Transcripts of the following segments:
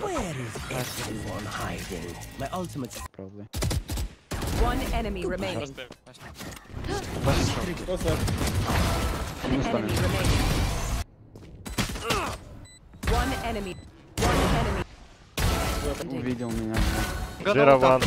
Where is everyone hiding? My ultimate probably. One enemy remaining. What's up? An enemy remaining. One enemy. Увидел меня. Zero one.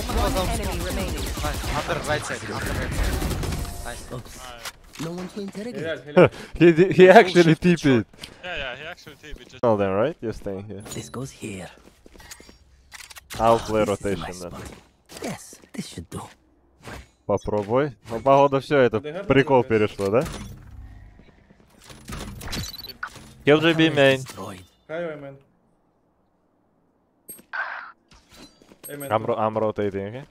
One enemy remaining. Under right side. Nice. No one to interrogate. He actually TP'd. Yeah, he actually TP'd. Just... Well then, right? You're staying here. This goes here. I'll play rotation then. Yes, this should do. Попробуй. Ну, походу, все это прикол перешло, да? He'll be main. Highway main. I'm rotating, okay?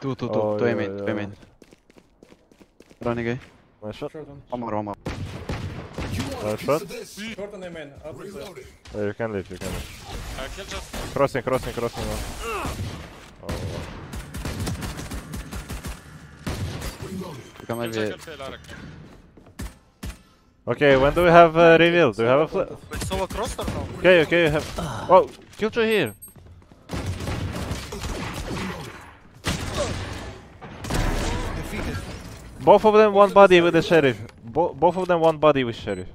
Two main. Run again. One shot. One more. One shot. Short on the main. Yeah, you can leave. Crossing. Oh. Okay, when do we have reveal? Do we have a flip? With solo cross or no? Okay, you have. Oh, Killjoy here. Both of them one body with the sheriff. Both of them one body with sheriff.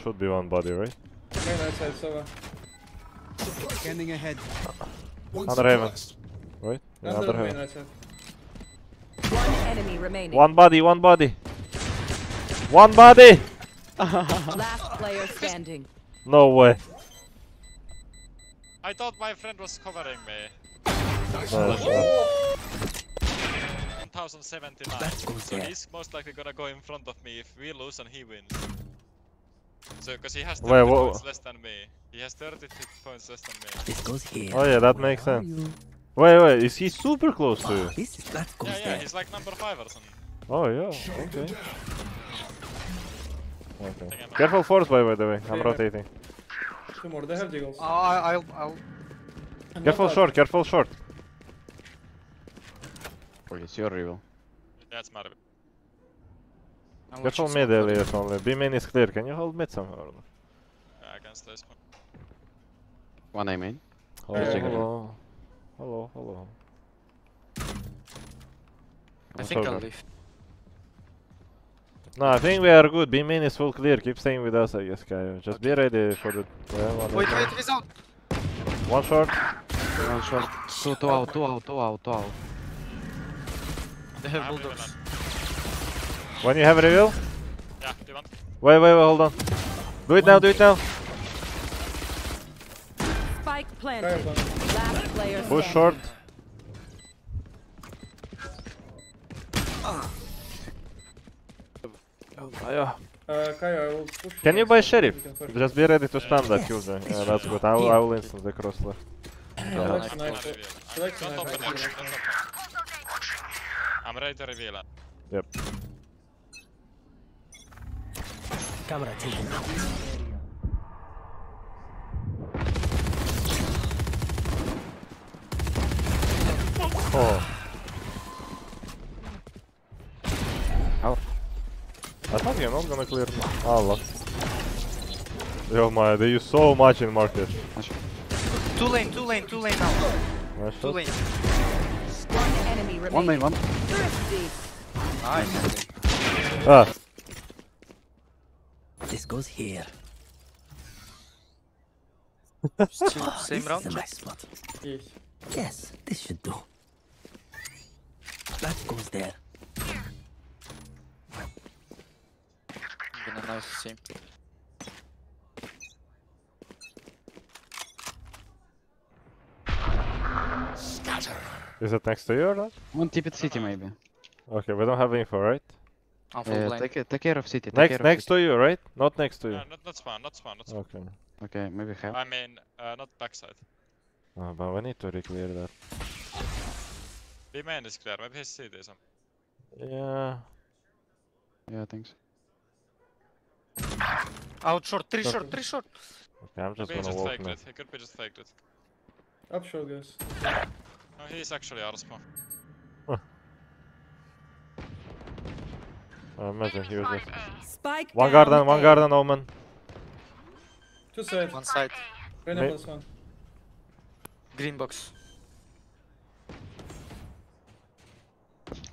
Should be one body, right? Outside Sova. Scanning ahead. Under heaven. Right? Yeah, under heaven. One enemy remaining. One body! Last player standing. No way. I thought my friend was covering me. No, 1079, so he's most likely gonna go in front of me if we lose and he wins. So, because he has 30 points less than me. He has 36 points less than me. This goes here. Oh yeah, that Where makes sense. You? Wait, is he super close to you? Yeah, he's like number 5 or something. Oh yeah, okay. Careful force by the way, I'm rotating. Two more, they have jiggles. I'll... Careful short. It's your rival. That's my rival. Careful mid areas only. B main is clear. Can you hold mid somehow? Yeah, I can stay small. One A main. Hello. I think I'll leave. No, I think we are good. B main is full clear. Keep staying with us, I guess, Kaio. Just be ready for the... Wait, he's out! One short. Two out. They have bulldogs. When you have a reveal? Yeah, do you want? Wait, hold on. Do it now. Spike planted. Last player standing. Push short. Kaio, I will push. Can you buy sheriff? Just be ready to stun that user. Yeah, that's good. I will instant the cross left. I'm ready to reveal it. Yep. Camera taken out. Oh. I thought you're not gonna clear me. Allah. Yo, my, they use so much in market. Two lane now. Nice. Two lane. One main. Nice. This goes here. Same round? This is a nice spot. Yes, this should do. That goes there. Gonna nice same. Is it next to you or not? One tip at city maybe. Okay, we don't have info, right? Take care of city. Next to you, right? Not next to you. No, not spawn. Okay, maybe help. I mean, not backside. Oh, but we need to reclear that. B main is clear, maybe he's city or something. Yeah, thanks. Out short, three short. Okay, I'm just gonna walk now. He could be just faked it. Up short, guys. No, he's actually out of spawn. I imagine he was just... One garden, Omen. Two side. One side. Reyna plus one. Green box.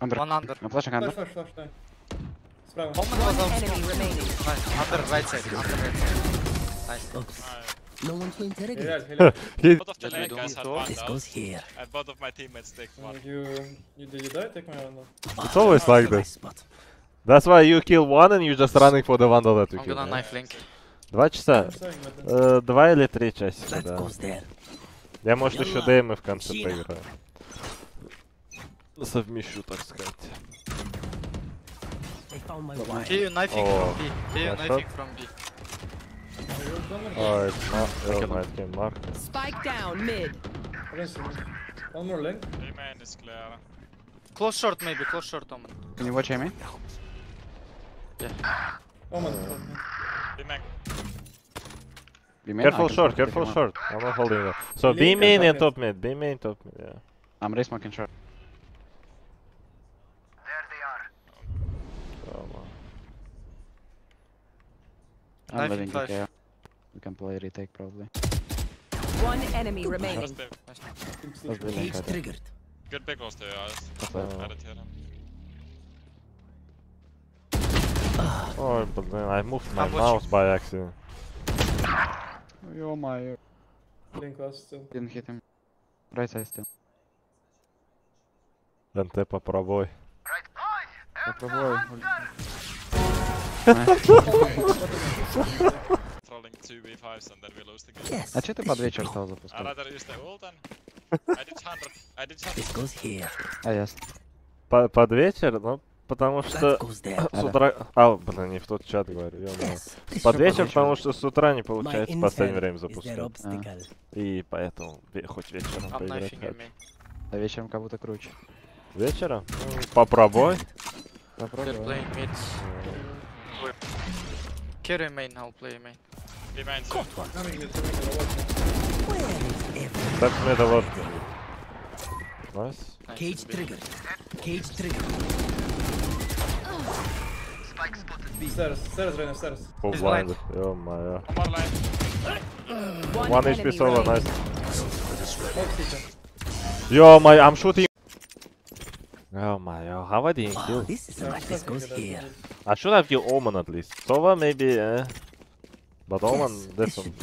Under. One under. I'm flashing under. Flash, flash, flash. Справа. Under right side. Under right side. Nice. No one to interrogate. Both of the lag guys had one now. And both of my teammates take one. Did you die? Take my one now. It's always like this. That's why you kill one and you're just running for the vandal that you kill. I'm gonna knife link. 2 часа. 2 или 3 часика, да. Я, может, еще ДМ и в конце поиграю. Совмещу, так сказать. Alright, nice game, Mark. Spike down, mid. One more link. Remain is clear. Close short, maybe. Close short, Omen. Can you watch Amy? Yeah. Omen. Careful short, careful short. I'm not holding that. So B main and top mid, B main, top mid, yeah. I'm re-smoking short. There they are. I'm letting it go. We can play retake probably. One enemy remaining. He's triggered. Good pick was there, I didn't hear him. Oh, but then I moved my mouse by accident. Oh my. Link was still. Didn't hit him. Right side still. Then tap up our boy. Right boy! Trolling 2v5s and then we lose the game. Yes. I rather use the ult and... I did 100. It goes here. Ah, yes. Под вечер, но... Потому что с утра... А, блин, не в тот чат говорю, yes. Под вечер, потому что с утра не получается в последнее время запускать. И поэтому хоть вечером поиграть. А вечером как будто круче. Вечером? Ну, попробуй. Попробуй. Carry main, I'll play main. Так, мне давай. Найс. Cage trigger. Cage trigger. Stairs, stairs, Reyna, stairs. Oh, blind. Oh my god. One HP solo, nice. Yo, my, I'm shooting. Oh my god, how I didn't kill. This goes here. I should have killed Omen at least. Sova maybe, but Omen, this one.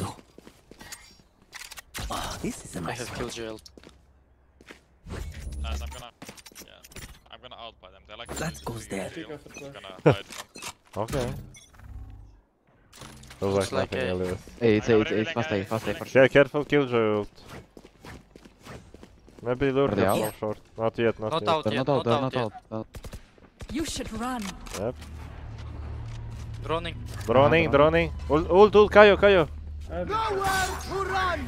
I have killed Gerald. Nice, I'm gonna out by them. They're like that goes there. Okay. That was like nothing earlier. Hey, it's fast A for sure. Yeah, careful killjoy. Maybe lure them off short. Not yet, not out. You should run. Yep. Droning. Ult, Kayo. Nowhere to run!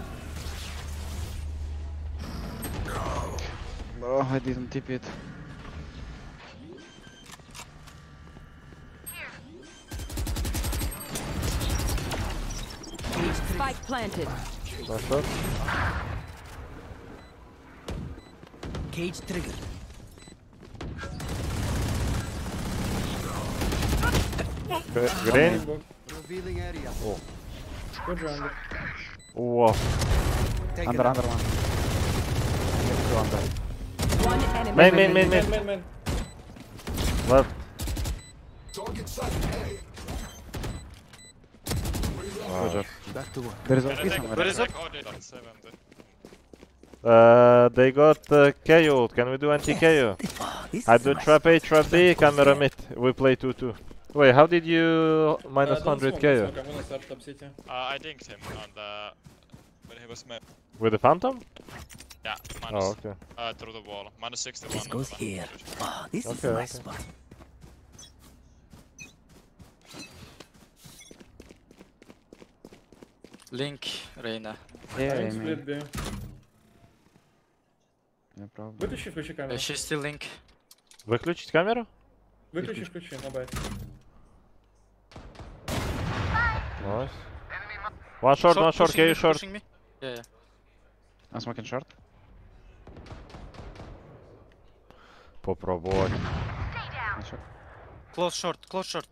No, I didn't tip it. Spike planted. Nice shot. Cage trigger. Green. Revealing area. Oh. Good round. Wow. Under one. One enemy. Main. Left. Target side A. They got KO. Can we do anti-KO? I do trap A, trap B, camera mid. We play 2-2. Wait, how did you minus 100 KO? I dinked him on the... when he was met. With the phantom? Yeah, minus. Oh, okay. Through the wall. Minus 61. This goes here. Oh, this is a nice spot. Link, Reyna. Yeah, split B. No problem. Выключи камеру. She's still link. Выключить камеру? Включи, набай. Nice. One short, KO short. Yeah. I'm smoking short. Попробуй. Close short.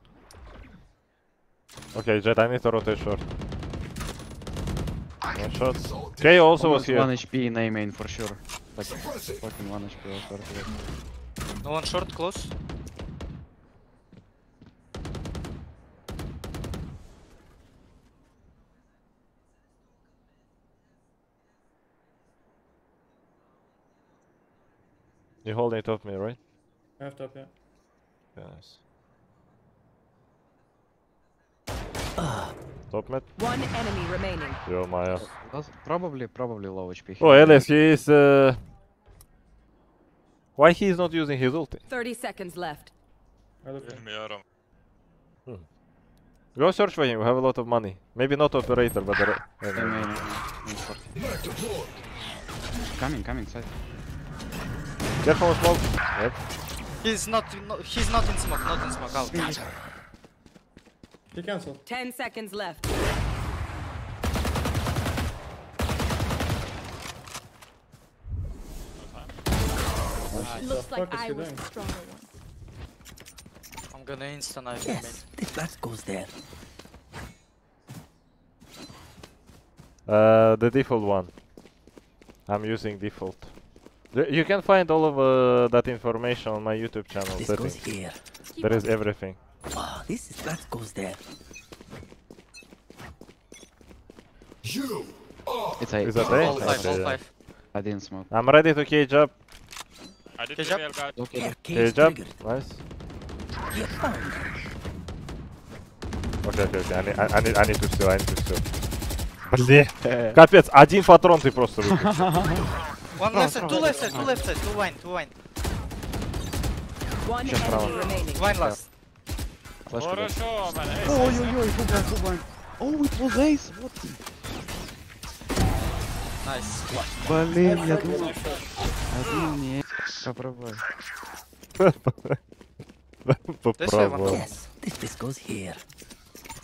Okay, Jet, I need to rotate short. One shot. K also was here. 1 HP in A main for sure. Like, fucking 1 HP or short. No one short, close. You're holding top me, right? I have top, yeah. Yeah, nice. Top mid. One enemy remaining. Yo, Maya. That's probably low HP. Oh, Elias, he is. Why he is not using his ulti? 30 seconds left. Go search for him. We have a lot of money. Maybe not operator, but coming side. Careful of smoke. Yep. He's not in smoke. Not in smoke. Out. He cancelled. 10 seconds left. Looks like I was the stronger one. I'm gonna insta-knife him. Yes, that goes there. The default one. I'm using default. You can find all of that information on my YouTube channel. This goes here. There is everything. Wow, this is that goes there. You are. It's a. Is that all five, all five. I didn't smoke. I'm ready to cage up. I did cage up. Okay. Cage up. Nice. Okay. I need to steal. Блин. Капец, один патрон ты просто выключил. One left side, two left side, two left side, two wine. One enemy remaining. Wine last. Ой-ой-ой, фуган. Oh, it was ace, what? Nice. Блин, я думал. Один не. Попробуй. Попробуй.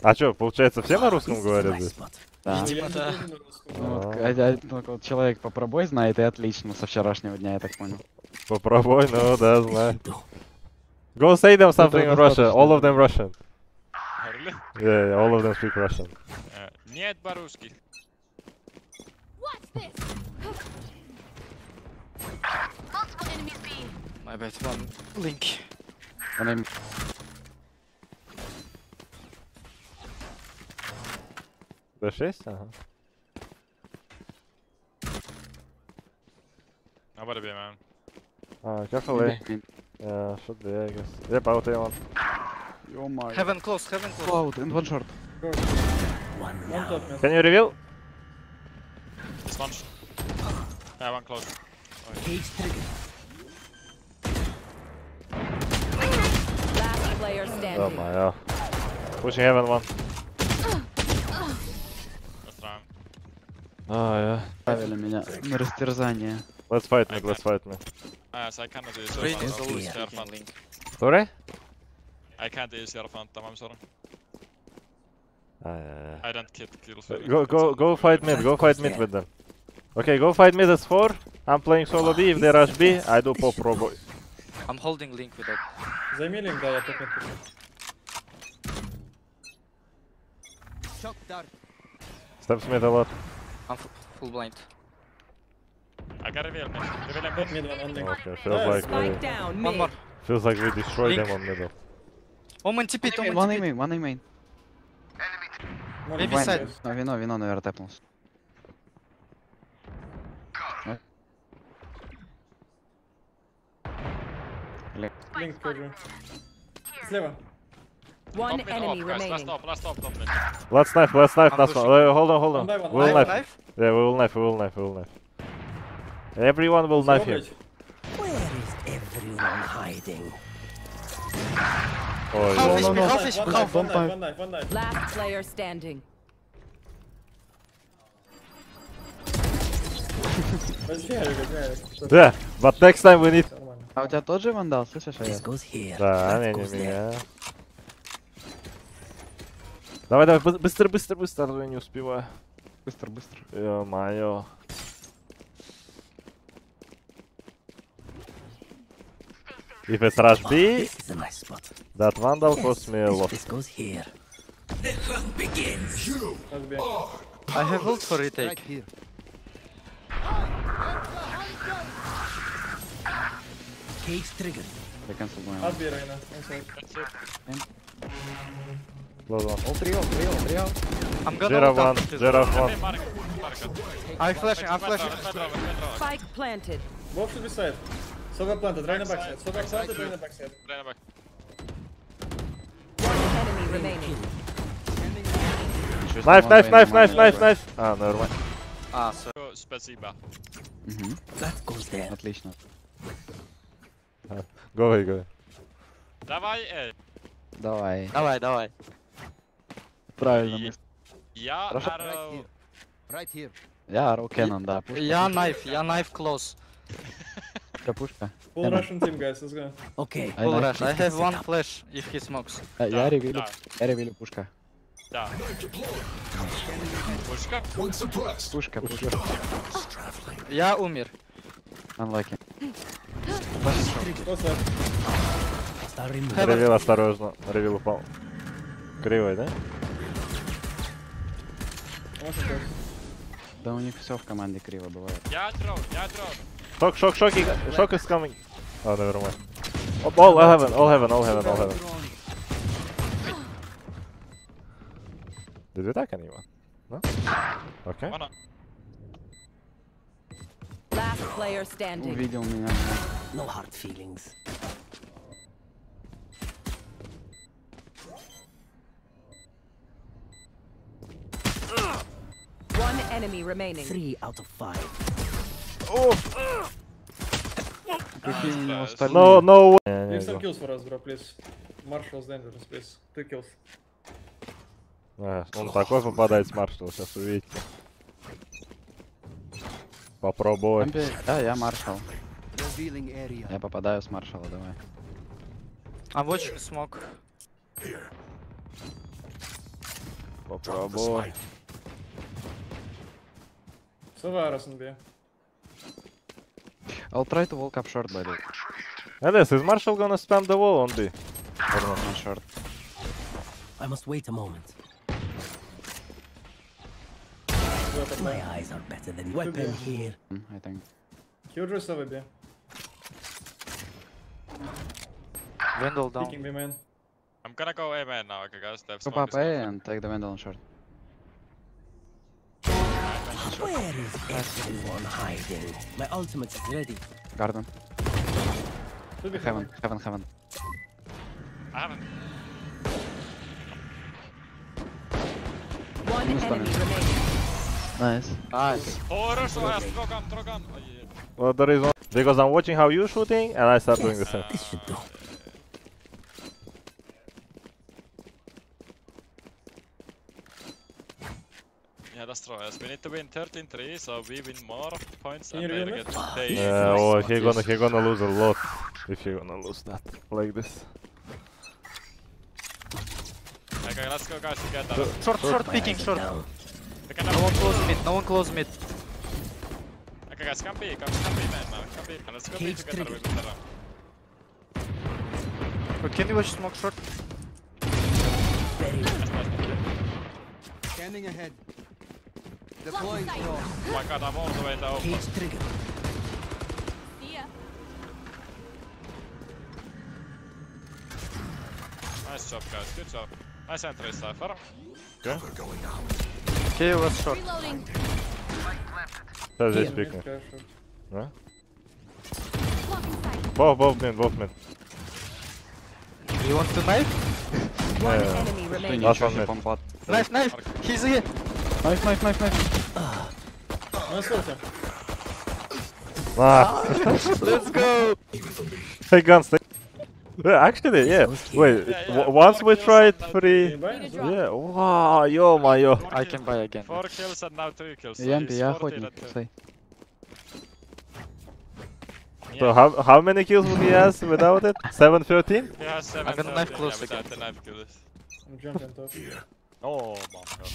А чё, получается, все на русском говорят? Да. Ну, человек попробуй знает и отлично со вчерашнего дня, я так понял. Попробуй, ну да, знаю. Go say them something in Russian. All of them Russian. Really? Yeah, all of them speak Russian. Нет по-русски. My bad, one blink. Dash есть? Ага. I better be, man. Careful, eh? Yeah, should be, I guess. Yep, out there one. Oh my. Heaven close. Out and one short. One top. Can you reveal? This one. Yeah, one close. Cage trigger. Last player standing. Oh my god. Pushing heaven one. That's wrong. Oh yeah. Let's fight me. So I cannot use your fan link. Sorry? I can't use your phantom, I'm sorry. I don't get kills. Go fight mid with them. Okay, go fight mid as 4. I'm playing solo B. If they rush B, I do pop pro boy. I'm holding link with that. Займи линк, да, я так не. Steps mid a lot. I'm full blind. I got a reveal, man. Okay, feels like we destroyed them on middle. One main. Maybe side. Вино, наверное, тэпнулся. Link, скажи. Слева. One enemy remaining. Let's knife, that's one. Hold on. We'll knife. Yeah, we will knife. Everyone will knife him. Where is everyone hiding? Oh, One knife. Last player standing. Yeah, but next time we need. А у тебя тот же вандал, слышишь? Да, не меня. Давай, быстро, я не успеваю. Быстро. Ё-моё. If it's rush B, nice that vandal costs me a lot. This goes here. The hunt begins. You are I have ult for retake. Right here. Case triggered. They cancelled my ult. All three out. I'm gonna ult up. I'm flashing, Spike planted. Both should be safe. Sova planted, right in the backside. Sova planted, right in the backside. One enemy remaining. Knife. А, нормально. А, все. Спасибо. Отлично. Говори. Давай, Давай. Правильно. Я arrow. Right here. Я arrow cannon, да. Я knife close. Капушка. Full Russian team, guys, let's go. Okay. Full Rush. I have one flash if he smokes. Я ревелю пушка. Да. Пушка. Я умер. Unlucky. Ревил осторожно. Ревил упал. Кривой, да? Да у них все в команде криво бывает. Я трол. Шок is coming. Oh, never mind. All heaven. Did we attack anyone? No? Okay. Last player standing. Увидел меня. No hard feelings. One enemy remaining. 3 out of 5. Oh! No way. Leave some kills for us, bro, please. Marshall's dangerous, please. 2 kills. Он такой попадает с маршала, сейчас увидите. Попробуй. Да, я маршал. Я попадаю с маршала, давай. А вот смог. Попробуй. Сова, I'll try to walk up short, buddy. Alice, is Marshall gonna spam the wall on B? Or not on short? I must wait a moment. My eyes are better than weapon here. I think. Vendel down. Picking me, man. I'm gonna go A man now, okay guys. Go up A and take the Vendel on short. Where is everyone hiding? My ultimate is ready. Garden. Heaven. I haven't. One enemy remaining. Nice. Oh, Russell, throw gun. Oh, yeah. Well, there is one. Because I'm watching how you're shooting and I start doing the same. This should do. Yeah, that's true. Yes, we need to win 13-3, so we win more points and they get paid. Yeah, oh, he's gonna lose a lot if you're gonna lose that like this. Okay, let's go guys together. Short picking, short. No one close mid. Okay guys, come be man now. Come be man. Let's go be together with the round. Okay, can you watch smoke short? Standing ahead. Deploying throw. Oh my god, I'm all the way down. Cage trigger. See ya. Nice job guys, good job. Nice entry, Cypher. Okay. Okay, what's short? That's just picking. Huh? Both men. You want to knife? One enemy remaining. Knife! He's here! Knife! Let's go! Hey, guns! Actually, yeah. Wait, once we tried 3. Yeah. Wow, yo. I can buy again. 4 kills and now 3 kills. So how many kills would he have without it? 7-13? Yeah, 7-13. I'm gonna knife close again. I'm jumping top. Oh my god.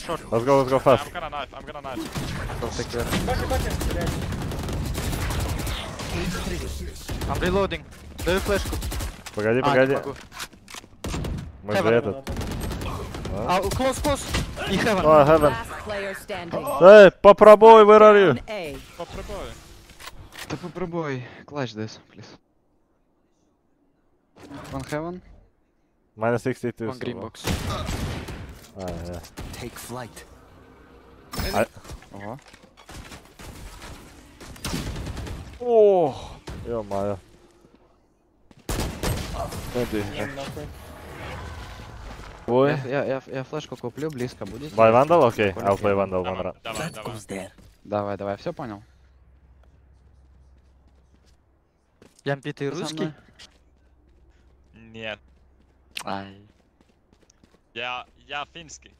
Short. Let's go fast. I'm gonna knife. Don't take care. I'm reloading. Дай флешку. Погоди. Мы же этот. Close. In heaven. Oh, heaven. Hey, Papraboy, where are you? Papraboy. Papraboy, clutch this, please. One heaven. Minus 62. One green box. Ah, yeah. Take flight. Uh-huh. Oh, yo, Maya. 20. Boy. Я флешку куплю, близко будет. Buy Vandal? Окей, I'll play Vandal one round. Давай, все понял? Ямпи, ты русский? Нет. Ай. Я финский.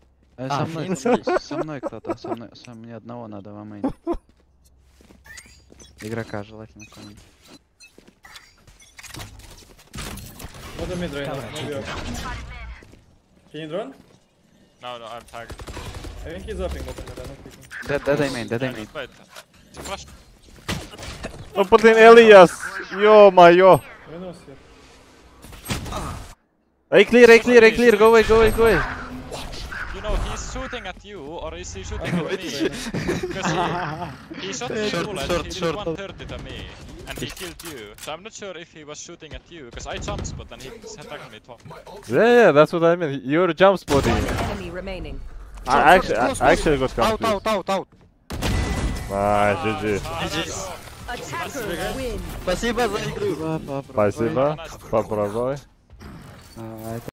Со мной кто-то, мне одного надо вам идти. Игрока желательно кому-нибудь. Надо мид рейн, Can you drone? No, I'm tagged. I think he's upping, but I don't think. That I made. Flash. Oh, put in Elias! Yo-ma-yo! I clear, go away! You know, he's shooting at you, or is he shooting at me? Because he shot me a bullet, he did 130 to me, and he killed you. So I'm not sure if he was shooting at you, because I jump spot and he attacked me twice. Yeah, that's what I mean. You're jump spotting. I actually got confused. Out. Nice, GG. Спасибо за игру. Спасибо, попробуй.